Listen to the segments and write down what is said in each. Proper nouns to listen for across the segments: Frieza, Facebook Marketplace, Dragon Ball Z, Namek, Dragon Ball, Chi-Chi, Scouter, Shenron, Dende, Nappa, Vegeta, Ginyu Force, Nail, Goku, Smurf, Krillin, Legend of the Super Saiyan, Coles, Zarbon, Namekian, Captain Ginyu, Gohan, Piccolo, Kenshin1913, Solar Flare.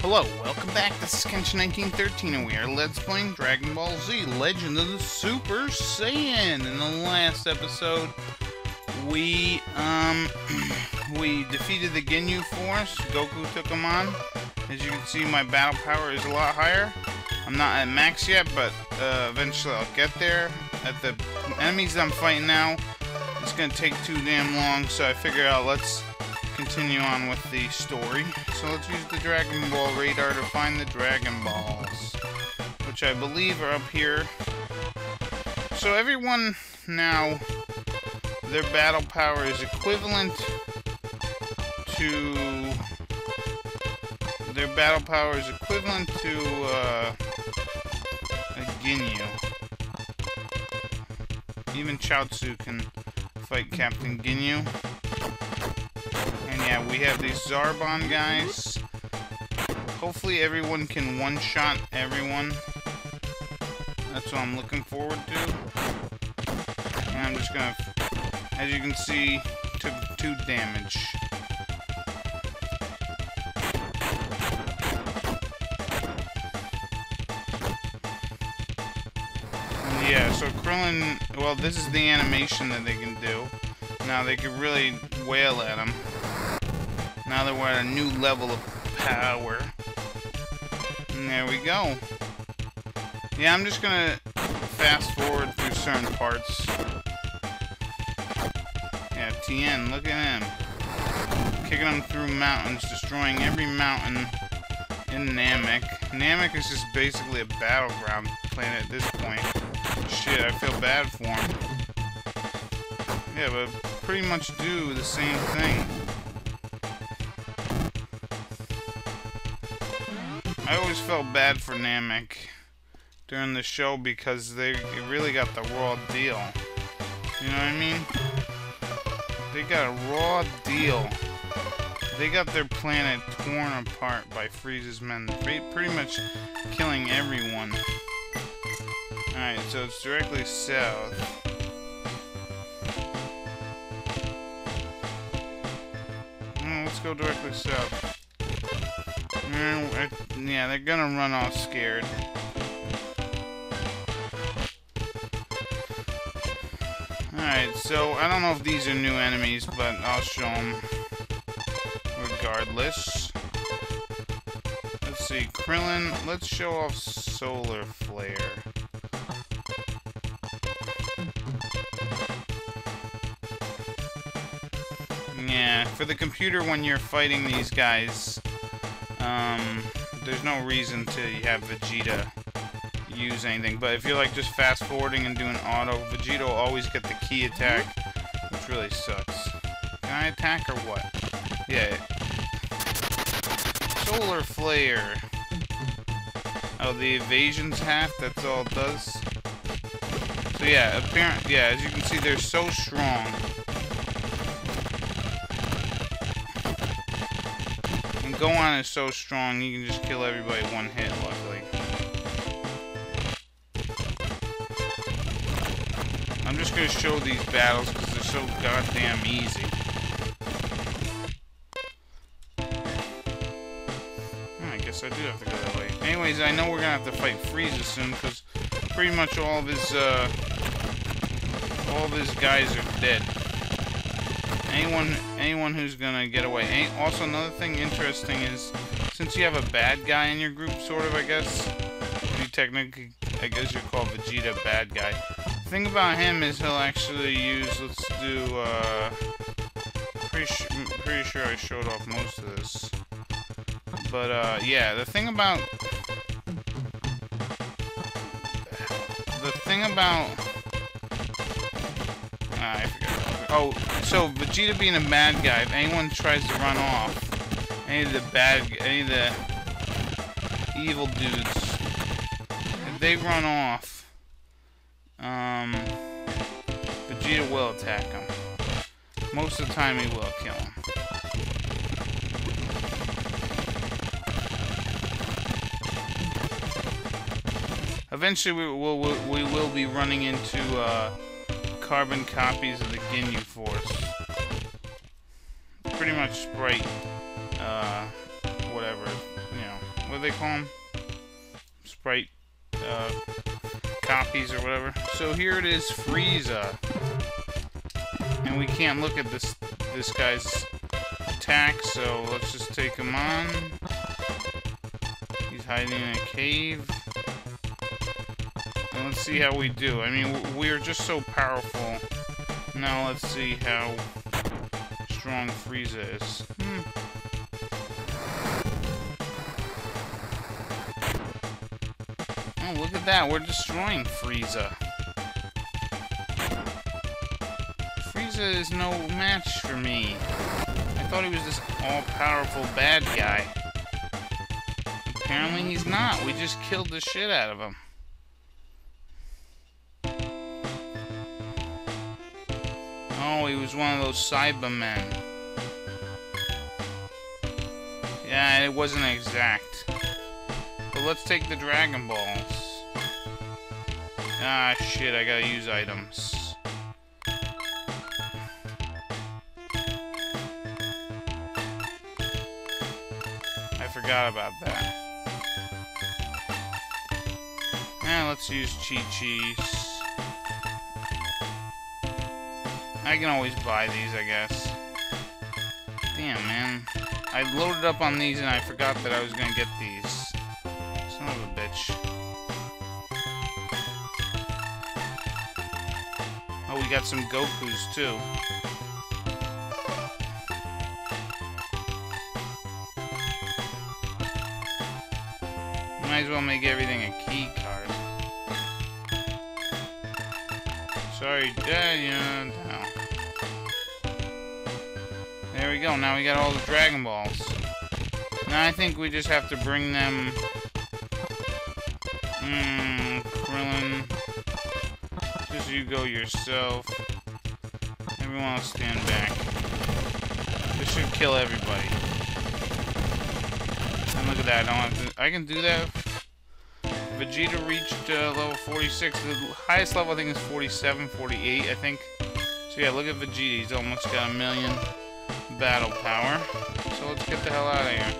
Hello, welcome back, this is Kenshin1913 and we are Let's Playing Dragon Ball Z, Legend of the Super Saiyan. In the last episode, we we defeated the Ginyu Force, Goku took him on. As you can see, my battle power is a lot higher. I'm not at max yet, but eventually I'll get there. At the enemies that I'm fighting now, it's going to take too damn long, so I figured out let's continue on with the story. So let's use the Dragon Ball radar to find the Dragon Balls, which I believe are up here. So everyone now, their battle power is equivalent to a Ginyu. Even Chiaotzu can fight Captain Ginyu. Yeah, we have these Zarbon guys. Hopefully everyone can one-shot everyone. That's what I'm looking forward to. And I'm just gonna, as you can see, took 2 damage. And yeah, so Krillin, well, this is the animation that they can do. Now they can really wail at him. Now that we're at a new level of power. And there we go. Yeah, I'm just gonna fast forward through certain parts. Yeah, Tien, look at him. Kicking him through mountains, destroying every mountain in Namek. Namek is just basically a battleground planet at this point. Shit, I feel bad for him. Yeah, but pretty much do the same thing. I always felt bad for Namek during the show because they really got the raw deal. You know what I mean? They got a raw deal. They got their planet torn apart by Frieza's men, pretty much killing everyone. Alright, so it's directly south. Let's go directly south. Yeah, they're gonna run off scared. Alright, so I don't know if these are new enemies, but I'll show them regardless. Let's see, Krillin, let's show off Solar Flare. Yeah, for the computer when you're fighting these guys, there's no reason to have Vegeta use anything, but if you're like just fast forwarding and doing auto, Vegeta will always get the key attack, which really sucks. Can I attack or what? Yeah. Solar Flare. Oh, the evasion's half, that's all it does. So yeah, yeah, as you can see, they're so strong. Gohan is so strong, he can just kill everybody one hit, luckily. I'm just gonna show these battles because they're so goddamn easy. I guess I do have to go that way. Anyways, I know we're gonna have to fight Frieza soon because pretty much all of his guys are dead. Anyone who's gonna get away. Also, another thing interesting is, since you have a bad guy in your group, sort of, I guess, you technically, I guess you'd call Vegeta bad guy. The thing about him is he'll actually use, let's do, pretty sure I showed off most of this. But, yeah, the thing about, I forgot. Oh, so Vegeta being a bad guy, if anyone tries to run off, any of the evil dudes, if they run off, Vegeta will attack him. Most of the time he will kill him. Eventually we will be running into, carbon copies of the Ginyu Force. Pretty much sprite, whatever, you know. what do they call them? Sprite copies or whatever. So here it is, Frieza. And we can't look at this guy's attack, so let's just take him on. He's hiding in a cave. And let's see how we do. I mean, we are just so powerful. Now let's see how strong Frieza is. Oh, look at that. We're destroying Frieza. Frieza is no match for me. I thought he was this all-powerful bad guy. Apparently he's not. We just killed the shit out of him. Oh, he was one of those Cybermen. Yeah, it wasn't exact. But let's take the Dragon Balls. Ah, shit, I gotta use items. I forgot about that. Yeah, let's use Chi-Chi's. I can always buy these, I guess. Damn, man. I loaded up on these and I forgot that I was gonna get these. Son of a bitch. Oh, we got some Gokus, too. Might as well make everything a key card. Sorry, Dad. There we go, now we got all the Dragon Balls. Now I think we just have to bring them... Krillin... Just you go yourself. Everyone else stand back. This should kill everybody. And look at that, I can do that. Vegeta reached level 46. The highest level I think is 47, 48 I think. So yeah, look at Vegeta, he's almost got 1,000,000. Battle power. So let's get the hell out of here.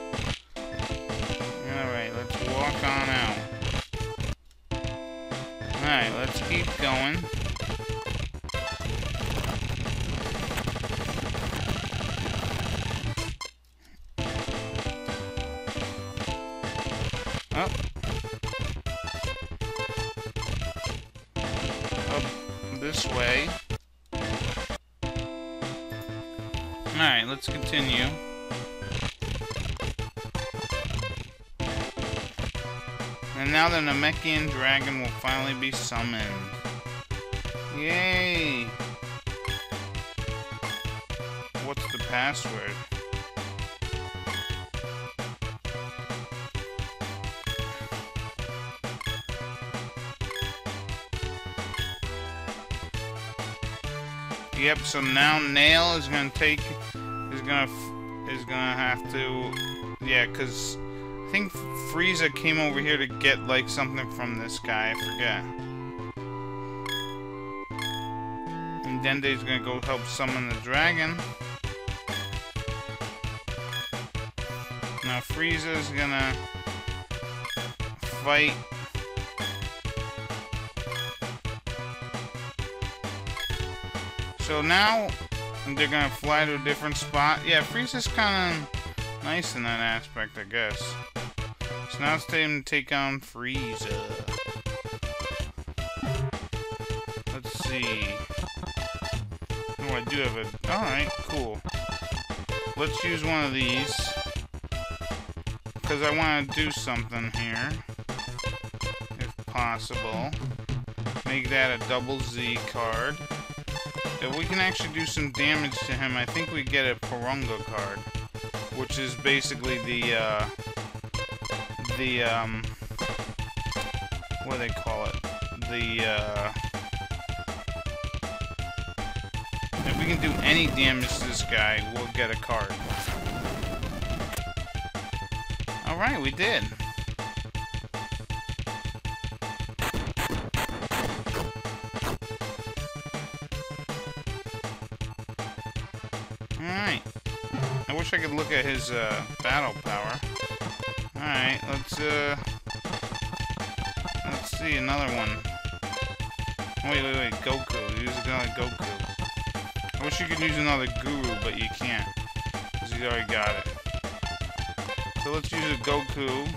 Alright, let's walk on out. Alright, let's keep going. Up this way. Alright, let's continue. And now the Namekian dragon will finally be summoned. Yay! What's the password? Yep, so now Nail is gonna take... is gonna have to, yeah, because I think Frieza came over here to get like something from this guy, I forget. And Dende's gonna go help summon the dragon. Now Frieza's gonna fight. So now they're gonna fly to a different spot. Yeah, Frieza's kind of nice in that aspect, I guess. So now it's time to take on Frieza. Let's see. Oh, I do have a... Alright, cool. Let's use one of these. Because I want to do something here. If possible. Make that a double Z card. If we can actually do some damage to him, I think we get a Porunga card, which is basically the what do they call it? If we can do any damage to this guy, we'll get a card. Alright, we did. Alright. I wish I could look at his battle power. Alright, Alright, let's see another one. Wait, Goku. Use another Goku. I wish you could use another Guru, but you can't, because he's already got it. So let's use a Goku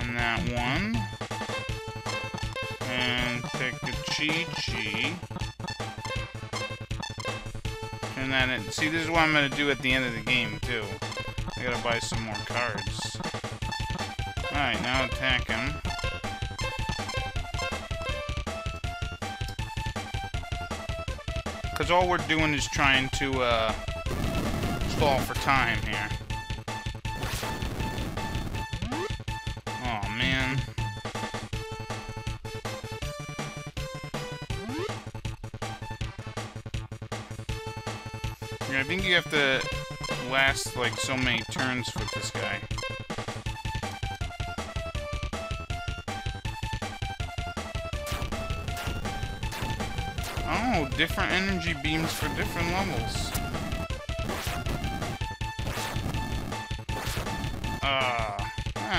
on that one. And pick a Chi-Chi. And then, see, this is what I'm going to do at the end of the game, too. I gotta buy some more cards. Alright, now attack him. Because all we're doing is trying to, stall for time here. Oh man. Yeah, I think you have to last like so many turns with this guy. Oh, different energy beams for different levels.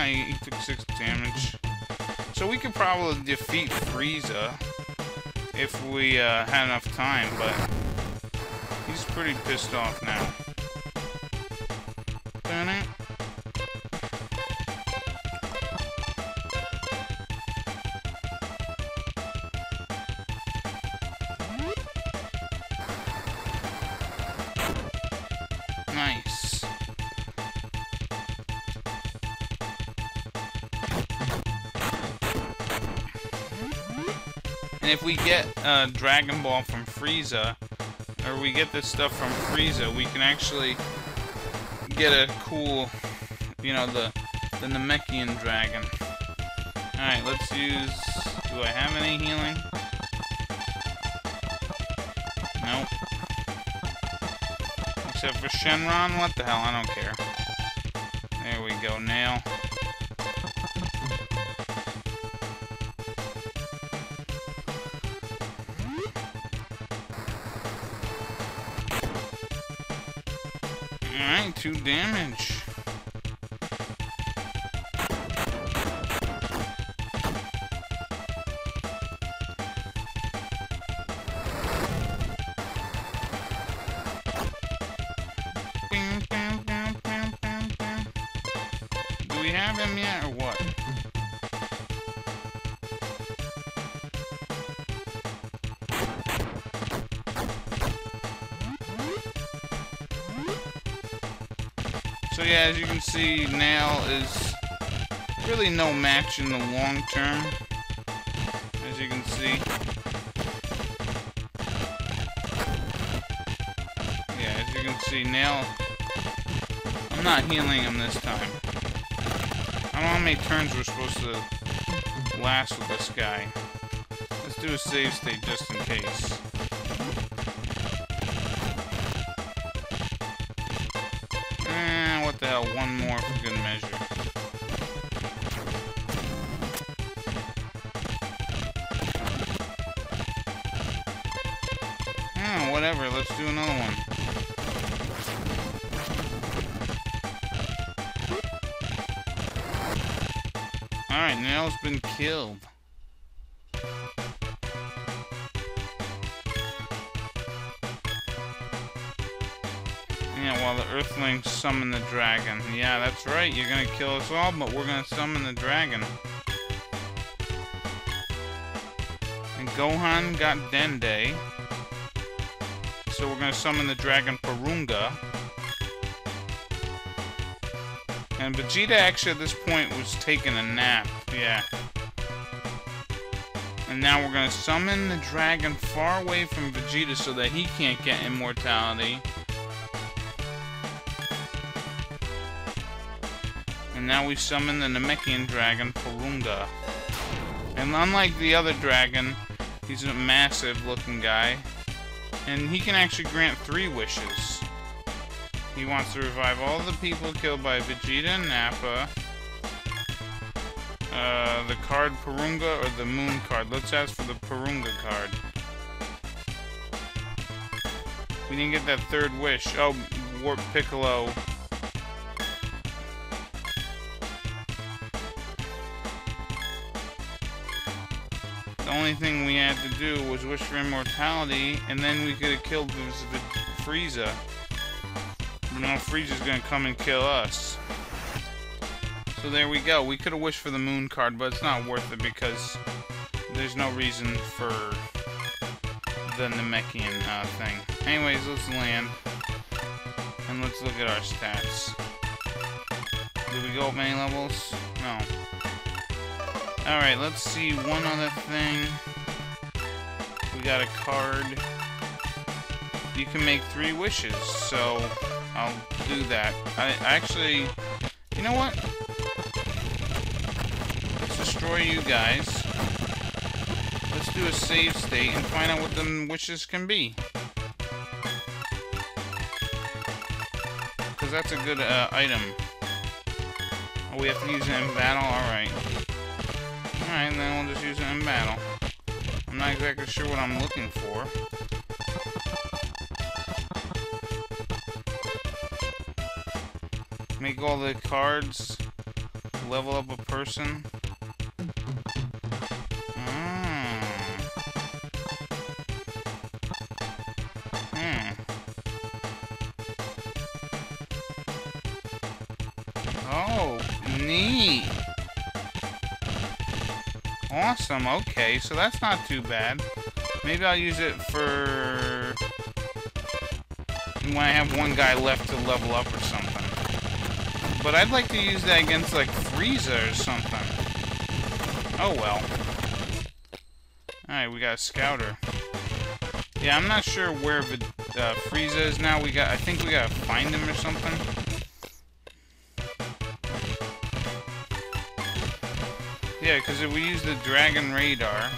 He took 6 damage. So we could probably defeat Frieza if we had enough time, but he's pretty pissed off now. Nice. And if we get Dragon Ball from Frieza, or we get this stuff from Frieza, we can actually get a cool, you know, the Namekian dragon. Alright, let's use... Do I have any healing? Nope. Except for Shenron? What the hell? I don't care. There we go, Nail. Alright, 2 damage. Do we have him yet, or what? So yeah, as you can see, Nail is really no match in the long term, as you can see. Yeah, as you can see, Nail, I'm not healing him this time. I don't know how many turns we're supposed to last with this guy. Let's do a save state just in case. One more for good measure. Oh, whatever, let's do another one. Alright, Nail's been killed. While the Earthlings summon the dragon. Yeah, that's right. You're gonna kill us all, but we're gonna summon the dragon. And Gohan got Dende. So we're gonna summon the dragon Porunga. And Vegeta actually at this point was taking a nap. Yeah. And now we're gonna summon the dragon far away from Vegeta so that he can't get immortality. And now we summon the Namekian dragon, Porunga. And unlike the other dragon, he's a massive looking guy. And he can actually grant 3 wishes. He wants to revive all the people killed by Vegeta and Nappa. The card Porunga or the moon card. Let's ask for the Porunga card. We didn't get that 3rd wish. Oh, Warp Piccolo. The only thing we had to do was wish for immortality, and then we could have killed Frieza. But now Frieza's gonna come and kill us. So there we go. We could have wished for the moon card, but it's not worth it because there's no reason for the Namekian thing. Anyways, let's land. And let's look at our stats. Did we go up many levels? No. Alright, let's see one other thing. We got a card. You can make 3 wishes, so I'll do that. I actually, you know what? Let's destroy you guys. Let's do a save state and find out what them wishes can be. Because that's a good item. Oh, we have to use it in battle? Alright. Alright, and then we'll just use it in battle. I'm not exactly sure what I'm looking for. Make all the cards. Level up a person. Oh, neat! Awesome, okay, so that's not too bad. Maybe I'll use it for when I have one guy left to level up or something. But I'd like to use that against, like, Frieza or something. Oh, well. Alright, we got a Scouter. Yeah, I'm not sure where Frieza is now. I think we gotta find him or something. Yeah, because if we use the Dragon Radar,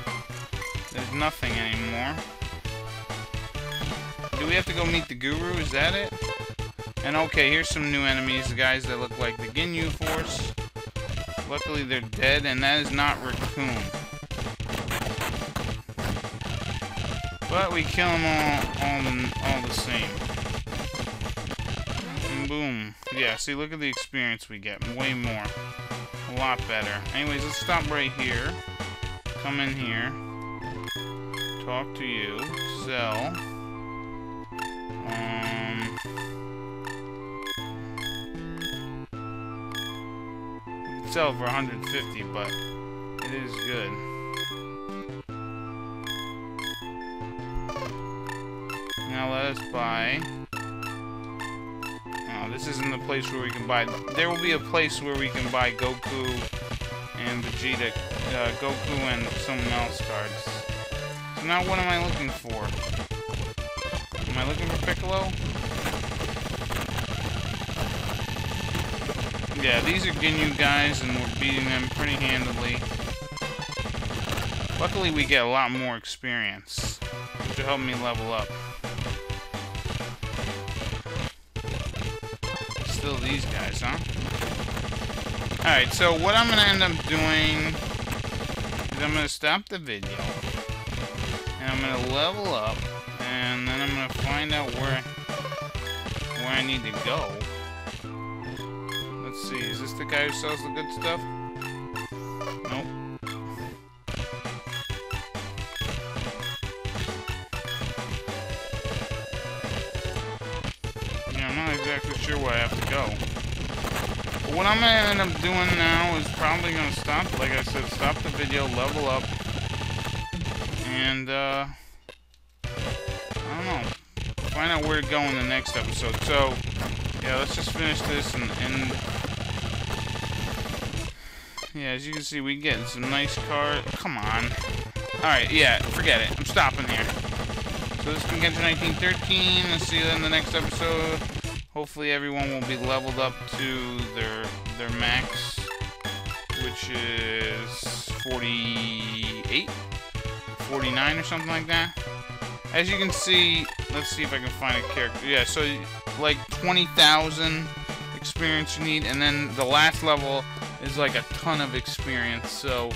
there's nothing anymore. Do we have to go meet the Guru? Is that it? And okay, here's some new enemies, the guys that look like the Ginyu Force. Luckily they're dead, and that is not Raccoon. But we kill them all the same. And boom. Yeah, see, look at the experience we get. Way more. A lot better. Anyways, let's stop right here. Come in here. Talk to you. Sell. Sell for 150, but it is good. Now let us buy. This isn't the place where we can buy. There will be a place where we can buy Goku and Vegeta, Goku and someone else cards. So now what am I looking for? Am I looking for Piccolo? Yeah, these are Ginyu guys and we're beating them pretty handily. Luckily we get a lot more experience, which will help me level up. These guys, huh? Alright, so what I'm going to end up doing is I'm going to stop the video and I'm going to level up and then I'm going to find out where I need to go. Let's see, is this the guy who sells the good stuff? Sure where I have to go. But what I'm gonna end up doing now is probably gonna stop, like I said, stop the video, level up, and I don't know, find out where to go in the next episode. So yeah, let's just finish this and yeah, as you can see, we get some nice card. Come on. Alright, yeah, forget it. I'm stopping here. So this has been Kenshin1913. I'll see you in the next episode. Hopefully everyone will be leveled up to their max, which is 48, 49 or something like that. As you can see, let's see if I can find a character. Yeah, so like 20,000 experience you need, and then the last level is like a ton of experience. So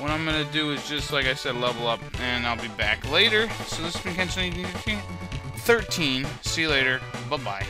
what I'm going to do is just, like I said, level up, and I'll be back later. So this has been Kenshin1913. See you later. Bye-bye.